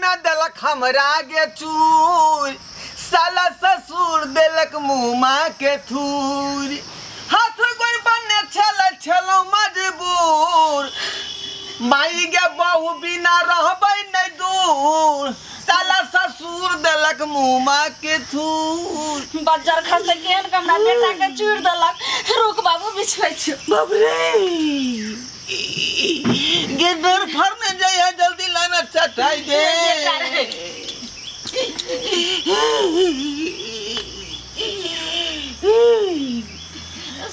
न दलक हमरा के चूर, साला ससुर दिलक मुमा के थूर। हाथ गोर बने छल छलो मजबूर, माई के बहु बिना रहबै नै दूर, साला ससुर दिलक मुमा के थूर। बजर खस केहन कमरा बेटा के चूर देलक, रुक बाबू बिछै छ। बाप रे गिरधर फर में जाए जल्दी लाना चटाई दे।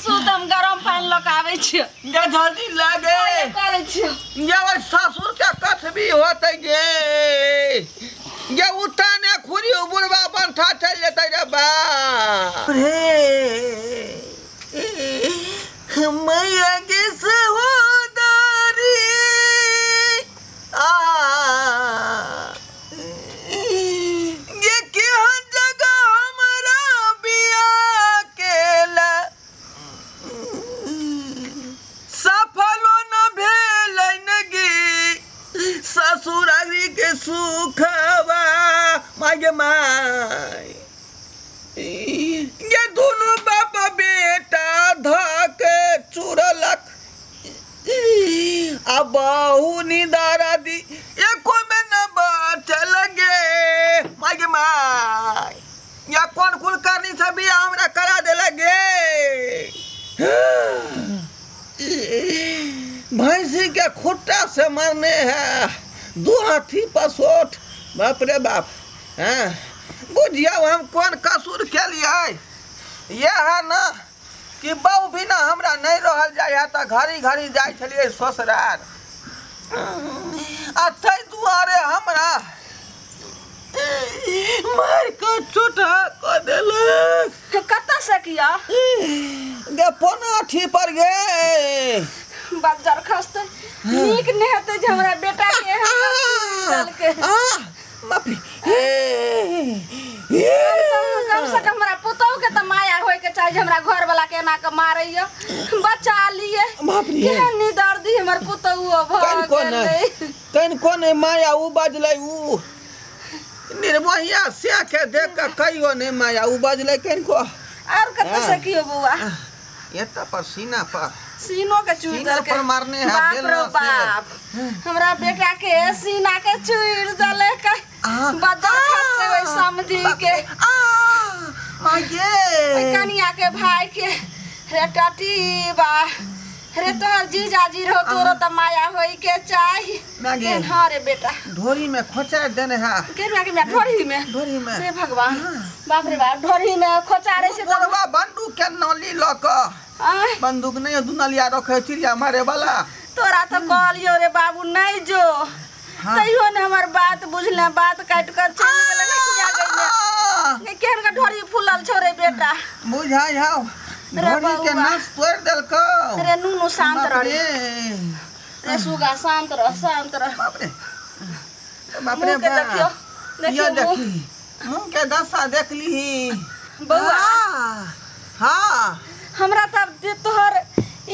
सुतम गरम पानी लगावे छियो जा जल्दी लागे करे छियो जा। ससुर के कथ भी होते गे जा उठाने खुरी उबुरवा पर था चल जाते रे बाप रे। मैया के सहो सुखवा माय माय ये दोनों बाप बेटा धके चुरलक। अब बहु निदारा दी एको में न बचल गे माय माय। या कौन कुल करनी सभी हमरा करा दे लगे। भैंसी के खुट्टा से मरने है दो हाथी पसोट। बाप रे बाप। हाँ बुझिया हम कौन कसूर के लिए यह है ना कि बहु बिना हमरा नहीं रहल जाए तो घड़ी घड़ी जाए छलिए ससुराल। अच्छा दुआरे हमरा मार के छोटा कर देलक। तो कत से किया गे पनाठी पर गे बजर खसते नीक नेहते हमरा बेटा के साल के आ माफी ए कम से कम हमरा पुतौ के त माया होय के चाहि। हमरा घर वाला के ना के मारैया बचा लिए केहनी दर्दी हमर पुतौ भ गेलै। तन कोन माया उ बजलै उ निर्मोहिया से के देख के कहियो ने माया उ बजलै केन को। और कत से कियो बुआ ये त पसीना पर सीनो के चूर दल के मारने है। बाप रे बाप हमरा बेटा के सीना के चूर दल के बदर खसते होई समझी के आ मागे कनिया के भाई के रे टटी बा रे तोर जीजाजी रो तोरो त माया होई के चाहि मागे। हां रे बेटा ढोरी में खोचा देने है केना के ढोरी में हे भगवान। बाप रे बाप ढोरी में खोचा रे से तो बंदूक के नली ल क बंदूक नहीं दुनलिया रखे चिड़िया मारे वाला। तोरा तो कहलियो रे बाबू नहीं जो तैयो ने हमर बात बुझले बात काट कर चल गेले किया गई ने केहन का ढोरी फुलल छोरे बेटा बुझाई हाउ ढोरी के नाश तोड़ देल को। रे नूनू शांत रह रे सुगा शांत रह। बाप रे के देखियो देखी मुंह के दशा देख ली बउआ। हां हमरा तब तोहर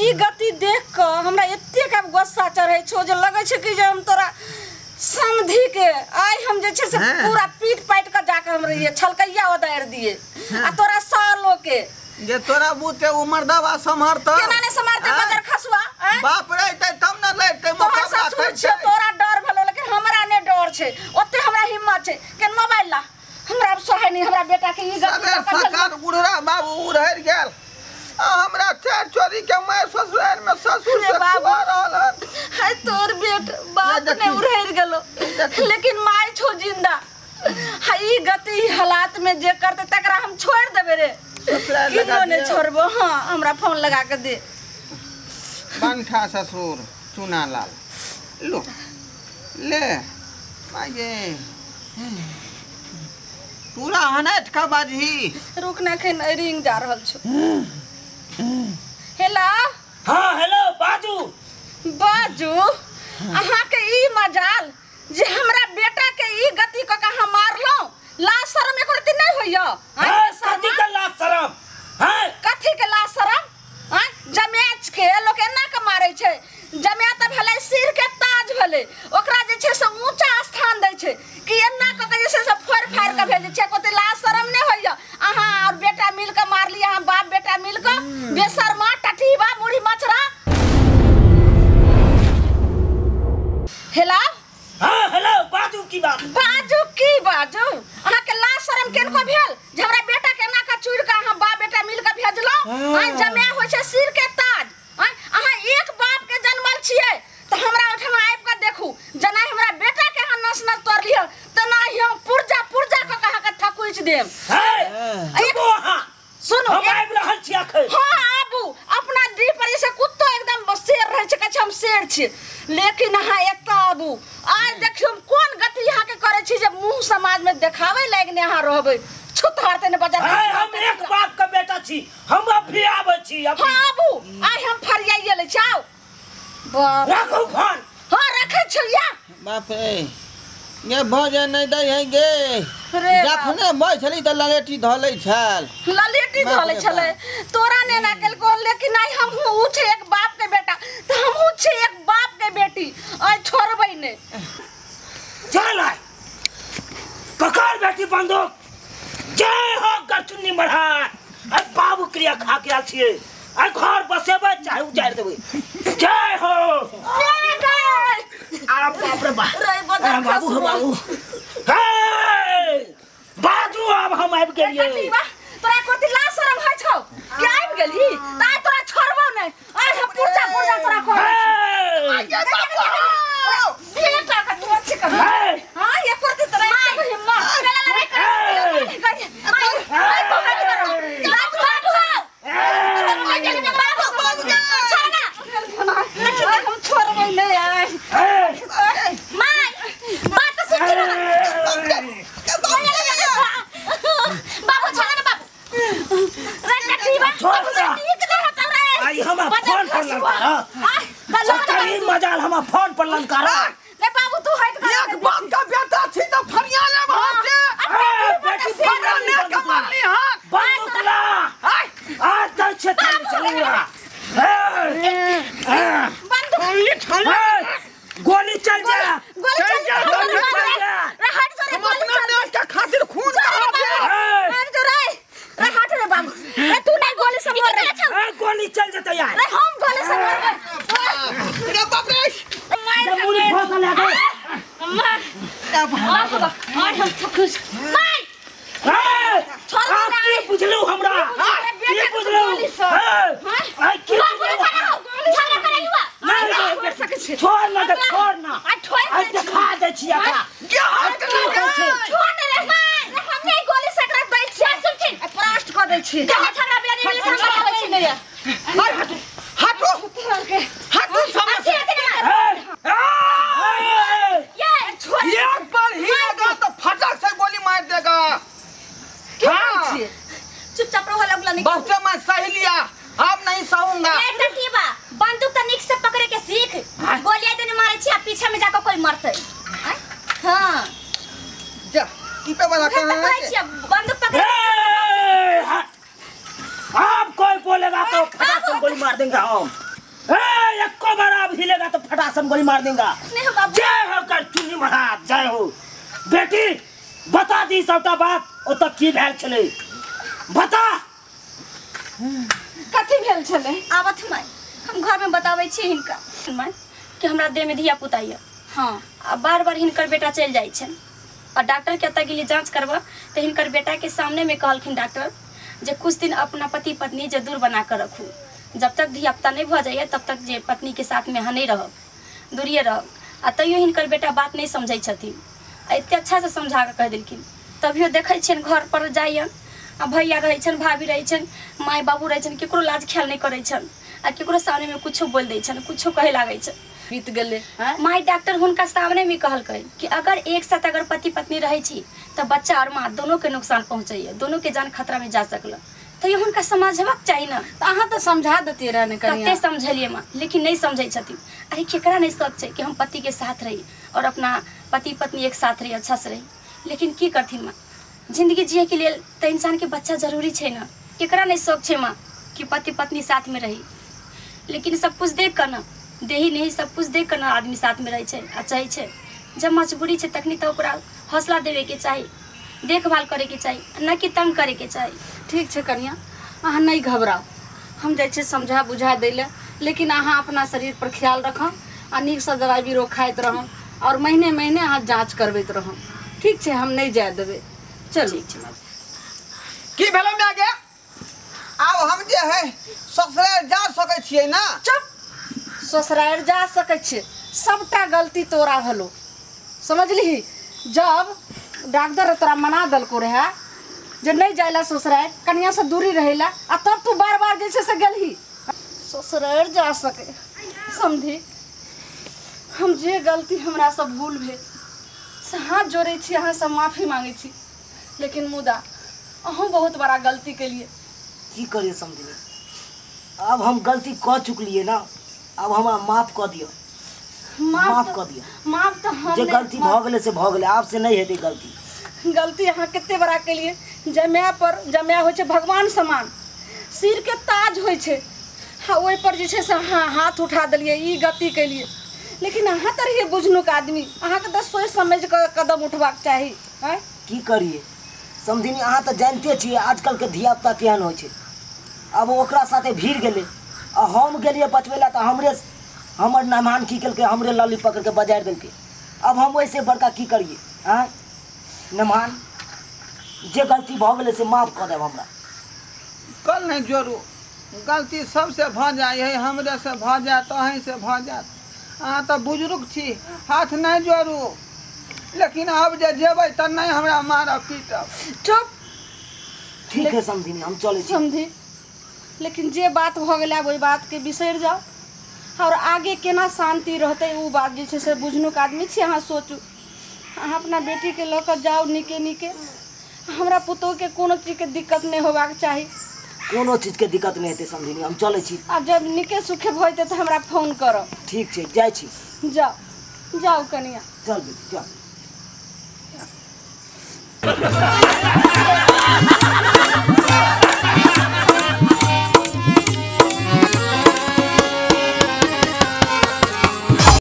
ई गति देख के हमरा एतेक अब गुस्सा चढ़ै छौ जे लगै छै कि जे हम तोरा समधी के आइ हम जे छै से पूरा पीट पाट के जाके हम रहिए छलकैया उदार दिए आ तोरा सालो के जे तोरा बूते उमर दवा समहरत केना ने समहरते बजर खसुआ। बाप रे तब न लैते मुकबला करै छै। तोरा डर भलो लेकिन हमरा ने डर छै ओते हमरा हिम्मत छै के मोबाइल ला हमरा अब सोहै नहीं। हमरा बेटा के ई गति सरकार बुढ़रा बाबू उड़हर गेल हमरा चार चोरी के मार ससुराल में ससुर से बाहर आलन है तोर बेटा बात ने उड़हर गेलो लेकिन माय छो जिंदा हई गति हालात में जे करते तकरा हम छोड़ देबे रे किनो ने छोड़बो। हां हमरा फोन लगा के दे बंठा ससुर चुनालाल लो ले मागे पूरा हनट का बाजी रुकना खैन रिंग जा रहल छ। हेलो हाँ हेलो बाजू अहाँ के ई मजाल जे हमरा बेटा के ई गति क के हम मारलो लाज शरम एकोरती नहीं होइयो। हां कथी के लाज शरम है कथी के लाज शरम हां जमेच के लोग एना के मारे छै। जमेत भले सिर के ताज भले ओकरा जे छै से ऊंचा स्थान दै छै हां हेलो बाजू की बाजू अहा के लाज शरम केन को भेल हमरा बेटा के ना का चुड़ का हम बाप बेटा मिल के भेजलो आज जमे होय छै सिर के ताज अहा एक बाप के जन्मल छियै त हमरा उठमा आइब के देखू जना हमरा बेटा के हम नसनस तोड़ लियो त ना हम पुरजा के कहा के ठकुइछ देम हे देखो अहा सुनो हम आइब रहल छी अखै हां आबू अपना दी पर से कुत्तो एकदम शेर रह छै कछ हम शेर छी लेकिन अहा एत आबू आज देखियो कोन गति यहां के करे छी जे मुंह समाज में देखावे लगने यहां रहबे छुत हारते ने बाजार हम एक बाप का बेटा छी हम अभी आबै छी अब हां आबू आज हम फरियाइए ले जाओ राखू फोन हां रखे छिया बाप रे ये भोजन नहीं दे है गे जखने मय छली त ललेटी धलै छल तोरा ने ना केल कोन लेकिन आई हम हूं छे एक बाप के बेटा त हम हूं छे एक बाप के बेटी आ छोरबै ने चल आय ककर बेटी बंदूक जय हो गचुनी मरहा आ बाबू क्रिया खा के आल छिए आ घर बसेबै चाहे उजाड़ देबै जय हो आ बाप रे बाबू बाजू अब हम आइब गेलिए तोरा कोती लाज शरम है छौ के आइब गेलही ता तोरा छोड़बो नै आइ हम पुरजा तोरा को आ जा बेटा का तोर छी कर हां ये करती तोरा हिम्मत चला रे आई को कर लाज बाबू छोड़ना हम छोड़बो नै आइ माय बात सुन फोन पर ललकारा ले बाबू तू हट कर एक बाप का बेटा छी त फरिया ले वहां से बेटी फरिया ने कमर ली हां बंदूक ला आज तक छतरी चलेगा बंदूक ये ठल्ला गोली चल जा गोली चल जा रे हट जा रे गोली चल के खातिर खून बहा दे हट जा रे रे हट रे बाबू रे तू नहीं गोली से मर रे गोली चल जा तैयार रे हम गोली से मर रे बाप रे मुरी बहुत लगा अम्मा तब हां बाबा आज हम खुश माय छोड़ ना ये बुझलो हमरा ये बुझलो हां की छोड़ ना करे युवा नहीं कर सके छोड़ ना आ दिखा दे छी अपना क्या हाथ लगा छोड़ ना रे माय हम नहीं गोली से कर बैठ छी सुन छी परास्त कर दे छी जा हमरा बेरी में संभाल छी नहीं है गोली मार देगा जय हो कर चुनी महाराज जय हो बेटी बता दी सबटा बात ओत की भेल छले बता कथि भेल छले आवत माय हम घर में बतावे छी हिनका माय कि हमरा देह में धिया पुता है हां आ बार-बार हिनकर बेटा चल जाय छन और डॉक्टर के अत गेली जांच करबा त हिनकर बेटा के सामने में कहलखिन डॉक्टर जे कुछ दिन अपना पति पत्नी जदूर बना कर रखू जब तक धिया पुता नहीं भ जाए तब तक जे पत्नी के साथ में हनै रह दूरिये रह आ तैयो हिनकर बेटा बात नहीं समझै छथि एते अच्छा से समझा के कह देलखिन तभियो देखै छियन घर पर जायन आ भैया रहै छन भाभी रहै छन माय बाबू रहै छन केकरो लाज ख्याल नहीं करै छन आ केकरो सामने में कुछो बोल दै छन कुछो कहे लागै छन बीत गेलै माय डॉक्टर हुनका सामने में कहलकै कि अगर एक साथ अगर पति पत्नी रहै छी त बच्चा और मां दोनों के नुकसान पहुंचैय दोनों के जान खतरा में जा सकल त यो हुनका समझबाक चाहि न आहा त समझा दते रहने करिया कते समझलियै मां लेकिन नहीं समझै छथि अरे केकरा नहीं शक छै कि हम पति के साथ रही और अपना पति पत्नी एक साथ रही अच्छा से रही लेकिन की करथिन माँ जिंदगी जिए के लिए तो इंसान के बच्चा जरूरी है ना केकरा नहीं शक है माँ कि पति पत्नी साथ में रही लेकिन सब कुछ देख कर ना देही नहीं सब कुछ देख कर ना आदमी साथ में रहे आ चाहे जब मजबूरी है तखनी तो हौसला देवे के चाहिए देखभाल करे के चाहिए न कि तंग करे के चाहिए ठीक है कनिया अहाँ नहीं घबराओ हम जाए समझा बुझा दै लेकिन अहाँ अपना शरीर पर ख्याल रख आ नीक से दवाई बीरो खात रह और महीने महीने अहाँ जाँच करबैत रहब। ठीक है, हम नहीं जाए देवे। चलू की भेल मैगे, आब हम जे है ससुराल जा सकै छियै ना? चुप, ससुराल जा सकै छियै। सबटा गलती तोरा होलो, समझली? जब डॉक्टर तोरा मना दलको रहे जे नहीं जाइला ससुराल, कनिया से दूरी रहेला, आ तब तू बार बार जैसे से गेलही। ससुराल जा सके, समझी? हम जे गलती हमरा से भूल भेल से हाथ जोड़े छी, अहाँ से माफ़ी मांगे छी। लेकिन मुदा अहूँ बहुत बड़ा गलती के लिए की करिए समझिए। अब हम गलती कर चुकलिए ना, अब हमारा माफ कर दियो। माफ कर दियो? माफ तो हम जे गलती भ गेले से भ गेले, आपसे नहीं हेतै गलती। गलती अहाँ कते बड़ा के लिए, जमाए पर जमाए होइ छै भगवान समान, सिर के ताज होइ छै, ओहि पर जे छै से अहाँ हाथ उठा देलिए ई गलती के लिए। लेकिन अहाँ तो रहिए बुझनुक आदमी, अहाँ के तो सोच समझ कर कदम उठबाक चाहिए। की करिए समझिनी, अहाँ तो जानते छिए आजकल के धियापुता केहन होइ छै। अब ओकरा साथे भीड़ गेले, आ हम गेलिए बचबे ला तो हमरे हमर मेहमान की कल के हमरे लाली पकड़ के बजारि देलकै। अब हम वैसे बड़का की करिए? आँय मेहमान, जे गलती भ गेलै से माफ कऽ देब हमरा। कल नहीं जोड़ू, गलती सबसे भऽ जाइ है, हमरे से भऽ जात, अहीं से भऽ जात। अहाँ तो बुजुर्ग छी, हाथ नहीं जोड़ू। लेकिन अब जे जेबै त नहीं हमरा मारब पीटब। चुप, ठीक है समझिनी, हम चलै छी। समझी, लेकिन जे बात भ गेलै वही बात के बिसरि जाओ, और आगे केना शांति रहते वो बात जे छै से बुझनुक आदमी छी अहाँ सोचू। अहाँ अपना बेटी के ल क जाओ नीके नीके, हमरा पुतोह के कोनो चीज के दिक्कत नहीं होबाक चाहिए। कोनो चीज के दिक्कत नहीं हेतै समझिनी, हम चलै छी। आ जब नीके सुखे भइते त हमरा फोन करब। ठीक छै, जाइ छी। जाओ जाओ कनिया, चल जाओ।